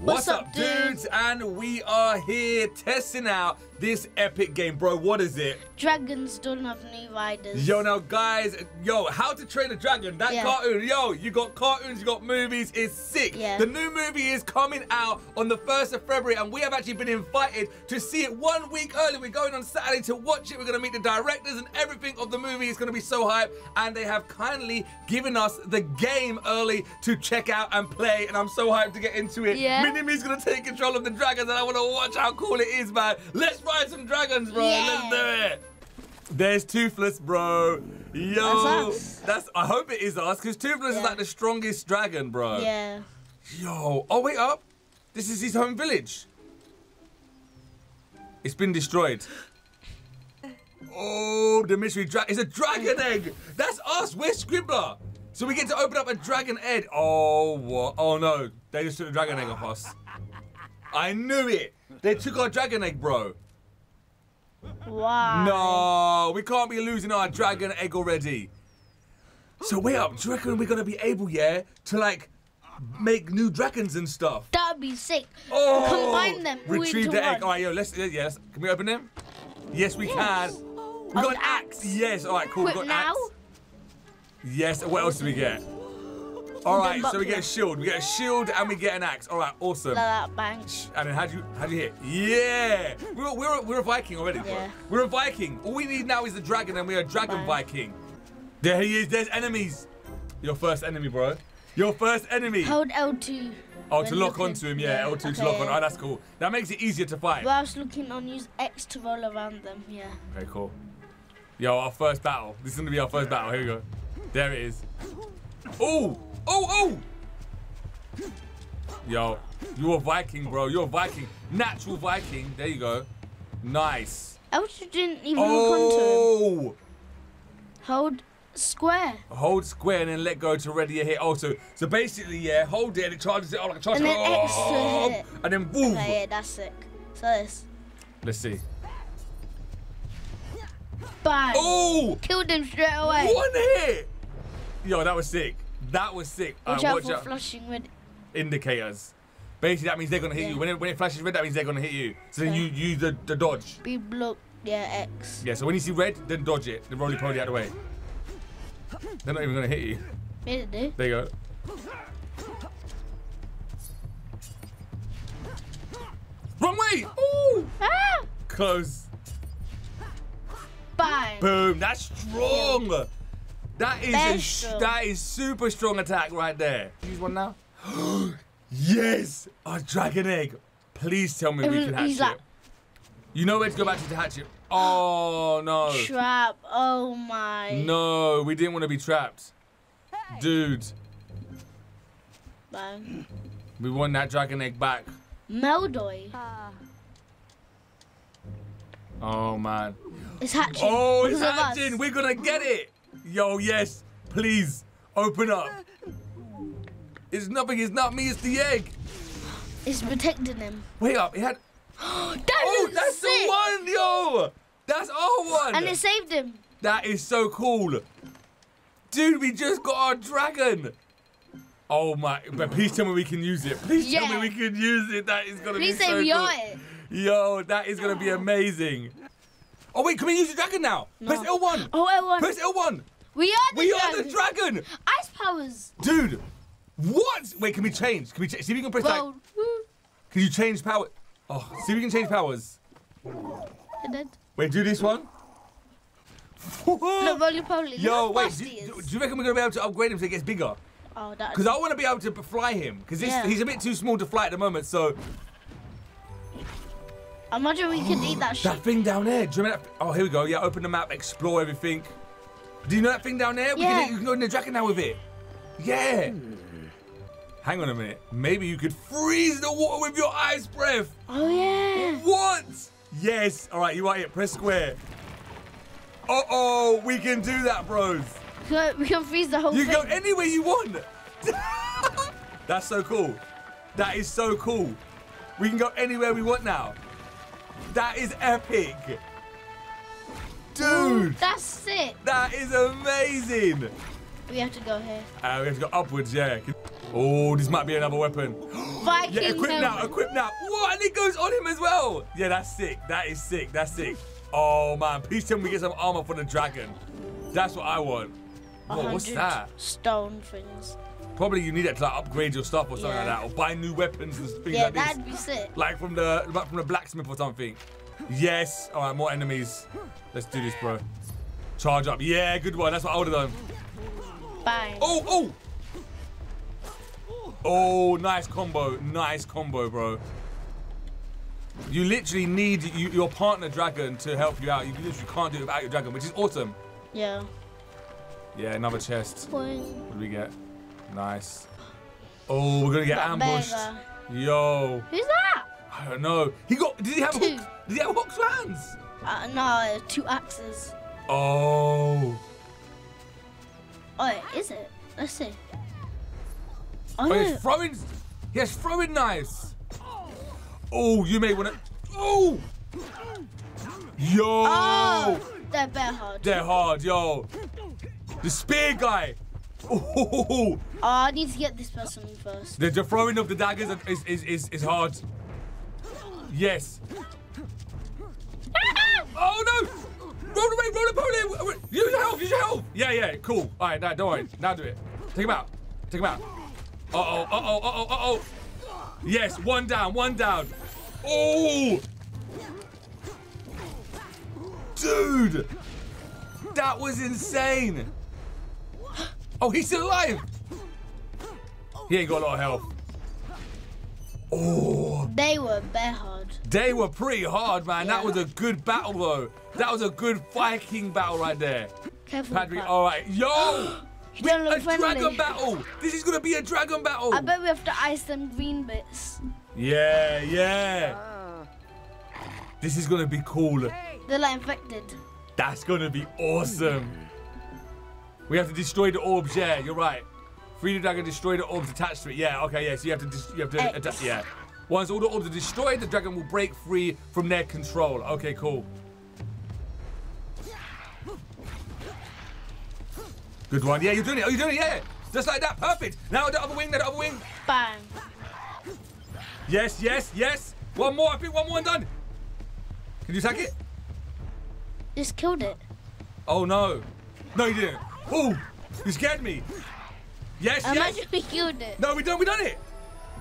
What's up dudes? And we are here testing out this epic game. Bro, what is it? Dragons Dawn of New Riders. Yo, now guys, yo, How to Train a Dragon, that cartoon. Yo, you got cartoons, you got movies, it's sick. The new movie is coming out on the 1st of February and we have actually been invited to see it 1 week early. We're going on Saturday to watch it. We're going to meet the directors and everything of the movie. It's going to be so hype, and they have kindly given us the game early to check out and play, and I'm so hyped to get into it. Minimi's going to take control of the dragons and I want to watch how cool it is, man. Let's ride some dragons, bro. Let's do it. There's Toothless, bro. Yo, that's I hope it is us, because Toothless is like the strongest dragon, bro. Yo, oh wait up. This is his home village. It's been destroyed. Oh, the mystery dragon. It's a dragon egg. That's us. We're Scribbler. So we get to open up a dragon egg. Oh, what? Oh no, they just took the dragon egg off us. I knew it. They took our dragon egg, bro. Why? No, we can't be losing our dragon egg already. So wait up, do you reckon we're gonna be able, to like make new dragons and stuff? That'd be sick. Oh, combine them. Retrieve the egg. All right, yo, let's. Yes, can we open them? Yes, we can. We got an axe. Yes. All right, cool. Quick, we got an axe. Yes. What else do we get? All right, so we get a shield. We get a shield and we get an axe. All right, awesome. Bang. And then how do you hit? Yeah. We're a Viking already. Yeah. We're a Viking. All we need now is a dragon, and we're a dragon Viking. There he is. There's enemies. Your first enemy, bro. Your first enemy. Hold L2. Oh, to lock onto him. Yeah, L2 to lock on. Oh, that's cool. That makes it easier to fight. Whilst looking on, use X to roll around them. Yeah. Okay, cool. Yo, our first battle. This is gonna be our first battle. Here we go. There it is. Oh. Oh, oh! Yo, you're a Viking, bro. You're a Viking. Natural Viking. There you go. Nice. Elsa didn't even look onto him. Hold square. Hold square and then let go to ready a hit. Also, so basically, hold it and it charges it. Like a charge. And then extra hit. And then boom. Okay, yeah, that's sick. So this. Let's see. Bang. Oh! Killed him straight away. One hit. Yo, that was sick. That was sick. Watch out for flashing red indicators. Basically, that means they're gonna hit you. When it flashes red, that means they're gonna hit you. So then you use the dodge. Be blocked. Yeah, X. Yeah. So when you see red, then dodge it. Then roly poly out of the way. They're not even gonna hit you. Yeah, they do. There you go. Wrong way. Ooh. Ah. Close. Bang. Boom. That's strong. Yeah. That is that is super strong attack right there. Use one now. Yes, a dragon egg. Please tell me we can hatch it. You know where to go back to hatch it. Oh no. Trap. Oh my. No, we didn't want to be trapped, dude. Bang. We want that dragon egg back. Meldoy. Oh man. It's hatching. Oh, it's hatching. We're gonna get it. Yo, yes, please, open up. It's nothing, it's not me, it's the egg. It's protecting him. Wait up, it had... that's the one, yo! That's our one! And it saved him. That is so cool. Dude, we just got our dragon. Oh my, but please tell me we can use it. Please tell me we can use it. That is gonna be so cool. Please save your Yo, that is gonna be amazing. Oh wait, can we use the dragon now? No. Press L1. Oh, L1. Press L1. We are the dragon. Ice powers. Dude, what? Wait, can we change? Can we see if we can press Can you change power? Oh, see if we can change powers. Wait, do this one. No, roly-poly. Yo, wait. Do you reckon we're gonna be able to upgrade him so he gets bigger? Oh, that. Because I want to be able to fly him. Because he's a bit too small to fly at the moment, so. Imagine we could eat that shit. That thing down there. Do you remember that? Oh, here we go. Yeah, open the map, explore everything. Do you know that thing down there? Yeah. You can go in the dragon now with it. Yeah. Hang on a minute. Maybe you could freeze the water with your ice breath. Oh, yeah. What? Yes. All right, you are it. Press square. Uh-oh. We can do that, bros. We can freeze the whole thing. You can go anywhere you want. That's so cool. That is so cool. We can go anywhere we want now. That is epic. Dude. Ooh, that's sick. That is amazing. We have to go here. We have to go upwards, yeah. Oh, this might be another weapon. Viking. Yeah, equip now, equip now. Whoa, and it goes on him as well. Yeah, that's sick. That is sick. That's sick. Oh, man. Please tell me we get some armor for the dragon. That's what I want. Whoa, what's that? Stone things. Probably you need it to like, upgrade your stuff or something like that, or buy new weapons and things like this. Yeah, that'd be sick. Like from the blacksmith or something. Yes. All right, more enemies. Let's do this, bro. Charge up. Yeah, good one. That's what I would have done. Bye. Oh, oh. Oh, nice combo. Nice combo, bro. You literally need your partner dragon to help you out. You literally can't do it without your dragon, which is awesome. Yeah. Yeah, another chest. Point. What do we get? Nice. Oh, we're going to get ambushed. Better. Yo. Who's that? I don't know. He got... Did he have hooks? Did he have hooks for hands? No, two axes. Oh. Oh, is it? Let's see. Oh, no. He's throwing... He has throwing knives. Oh, you may want to... Oh! Yo! Oh, they're bare hard. They're hard, yo. The spear guy. Oh, I need to get this person first. The throwing of the daggers is hard. Yes. Oh, no! Roll away, roll away. Use your health, use your health. Yeah, yeah, cool. All right, now, don't worry. Now do it. Take him out. Take him out. Uh-oh, uh-oh, uh-oh, uh-oh. Yes, one down, one down. Oh! Dude! That was insane. Oh, he's still alive. He ain't got a lot of health. Oh. They were bare hard. They were pretty hard, man. Yeah. That was a good battle, though. That was a good Viking battle right there. Careful, Padre, all right. Yo! Dragon battle! This is gonna be a dragon battle! I bet we have to ice them green bits. Yeah, yeah. This is gonna be cool. They're like infected. That's gonna be awesome. We have to destroy the orbs, yeah, you're right. Free the dragon, destroy the orbs attached to it. Yeah, okay, yeah, so you have to attack, yeah. Once all the orbs are destroyed, the dragon will break free from their control. Okay, cool. Good one. Yeah, you're doing it. Oh, you're doing it. Yeah. Just like that. Perfect. Now the other wing. Now the other wing. Bang. Yes, yes, yes. One more. I think one more and done. Can you attack it? Just killed it. Oh, no. No, you didn't. Oh, you scared me. Yes, yes. Imagine we killed it. No, we done it.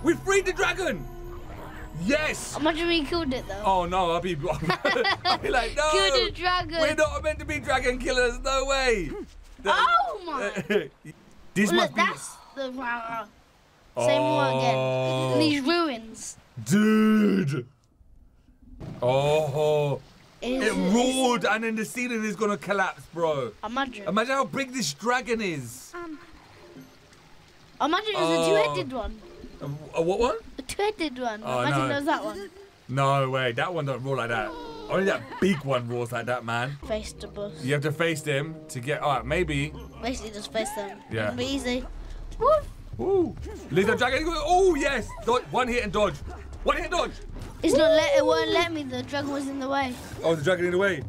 We freed the dragon. Yes. Imagine we killed it, though. Oh, no. I'll be like, no. Kill the dragon. We're not meant to be dragon killers. No way. Oh my! This well, look, that's the same one again. These ruins, dude. Oh, it roared, and then the ceiling is gonna collapse, bro. Imagine. Imagine how big this dragon is. Imagine it was a two-headed one. A what one? A two-headed one. Oh, imagine it was that one. No way, that one don't roar like that. Only that big one roars like that, man. Face the boss. You have to face them to get... All right, maybe... Basically, just face them. Yeah. It'll be easy. Woo! Woo! Lizard dragon. Oh, yes! Dodge. One hit and dodge. One hit and dodge. It's not let, it won't let me. The dragon was in the way. Oh, the dragon in the way.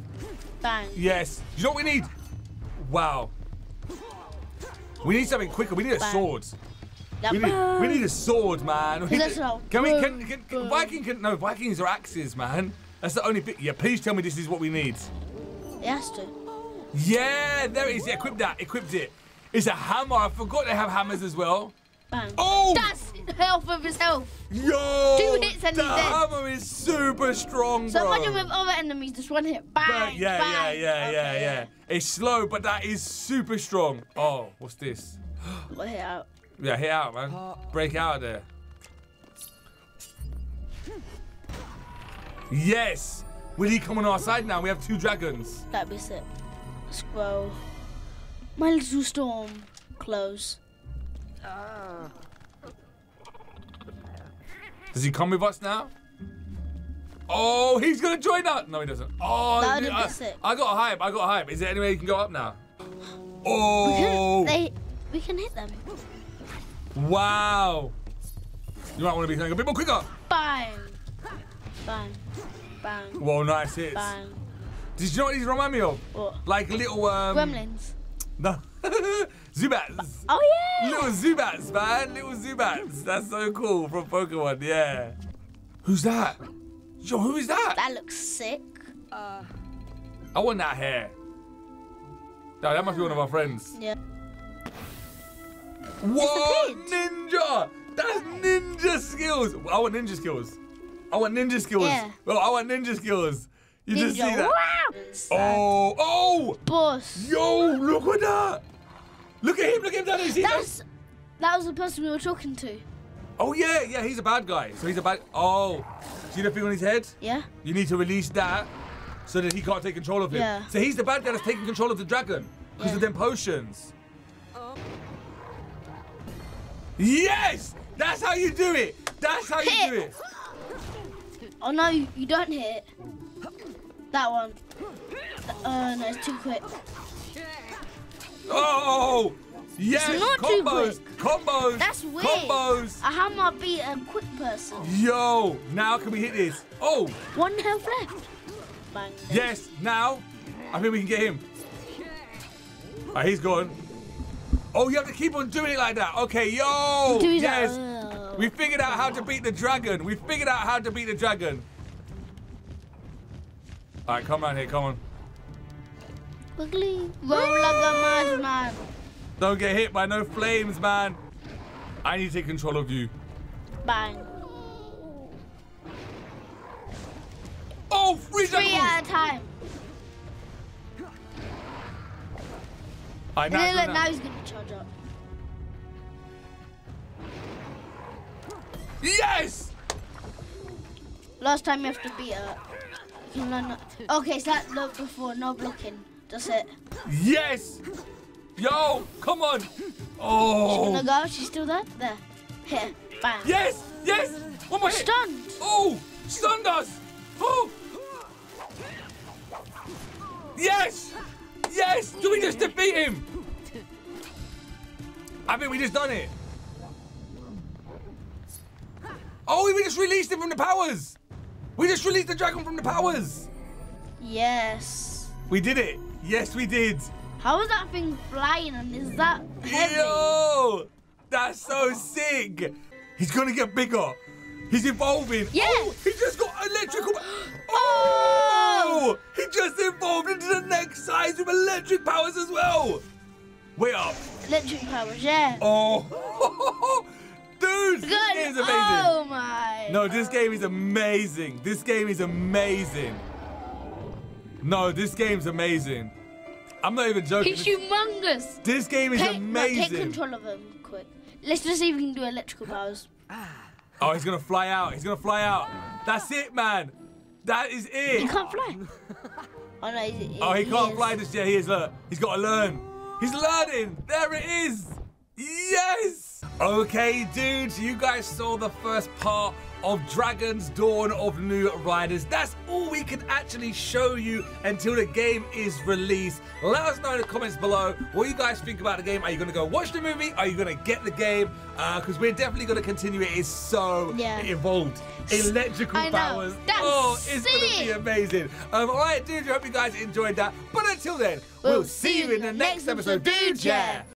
Bang. Yes. You know what we need? Wow. We need something quicker. We need a sword. We need a sword, man. No, Vikings are axes, man. That's the only bit. Yeah, please tell me this is what we need. It has to. Yeah, there it is. Yeah, equip that. Equipped it. It's a hammer. I forgot they have hammers as well. Bang. Oh! That's the health of his health. Yo! Two hits and he's dead. The hammer is super strong, bro. So imagine with other enemies, just one hit. Bang, bang. Yeah, bang. Yeah. It's slow, but that is super strong. Oh, what's this? Got hit out. Yeah, hit out, man. Break out of there. Yes! Will he come on our side now? We have two dragons. That'd be sick. Scroll. My little storm. Close. Does he come with us now? Oh, he's gonna join us! No, he doesn't. Oh, that'd be sick. I got a hype, I got a hype. Is there any way you can go up now? Oh! We can hit them. Wow! You might want to be going a bit more quicker. Bang! Bang. Bang. Whoa, nice hits. Bang. Did you know what these remind me of? What? Like little... Gremlins. No. Zubats. Oh, yeah. Little Zubats, man. Little Zubats. That's so cool from Pokemon, yeah. Who's that? Yo, who is that? That looks sick. I want that hair. No, that must be one of our friends. Yeah. Whoa, ninja. That's ninja skills. I want ninja skills. I want ninja skills. Yeah. Well, I want ninja skills. You just see that. Wow. Oh, oh. Boss. Yo, look at that. Look at him. Look at him. Down that was the person we were talking to. Oh, yeah. Yeah, he's a bad guy. So he's a bad. Oh. See the thing on his head? Yeah. You need to release that so that he can't take control of him. Yeah. So he's the bad guy that's taking control of the dragon because of them potions. Oh. Yes. That's how you do it. That's how you do it. Oh, no, you don't hit. That one. Oh, no, it's too quick. Oh, yes, it's not combos, too quick. Combos. That's weird. Combos. I have not beat a quick person. Yo, now can we hit this? Oh. One health left. Bang, yes, now I think we can get him. All right, he's gone. Oh, you have to keep on doing it like that. Okay, yo. Yes. We figured out how to beat the dragon. We figured out how to beat the dragon. All right, come around here, come on. Quickly. Roll like a madman. Don't get hit by no flames, man. I need to take control of you. Bang. Oh, three at a time. All right, now he's going to charge up. Yes! Last time you have to beat her. No. Okay, so that look before, no blocking. That's it. Yes! Yo, come on! Oh! She's gonna go, she's still there? There. Here, bang. Yes! Yes! One more hit! Stunned! Oh! Stunned us! Oh! Yes! Yes! Did we just defeat him? I think we just done it. Oh, we just released him from the powers. We just released the dragon from the powers. Yes. We did it. Yes, we did. How is that thing flying and is that heavy? Yo, that's so sick. He's going to get bigger. He's evolving. Yeah. Oh, he just got electrical. Oh, he just evolved into the next size with electric powers as well. Wait up. Electric powers, yeah. Oh. Dude, this game is amazing. Oh my. No, this game is amazing. This game is amazing. No, this game's amazing. I'm not even joking. He's humongous. This game is amazing. No, take control of him quick. Let's just see if we can do electrical powers. Oh, he's going to fly out. He's going to fly out. That's it, man. That is it. He can't fly. Oh, no, he can't fly this year. He is, look. He's got to learn. He's learning. There it is. Yes! Okay, dudes, you guys saw the first part of Dragons Dawn of New Riders. That's all we can actually show you until the game is released. Let us know in the comments below what you guys think about the game. Are you going to go watch the movie? Are you going to get the game? Because we're definitely going to continue it. It's so evolved. Electrical powers. That's it's going to be amazing. All right, dudes, I hope you guys enjoyed that. But until then, we'll see you in the next episode. Dudes, yeah!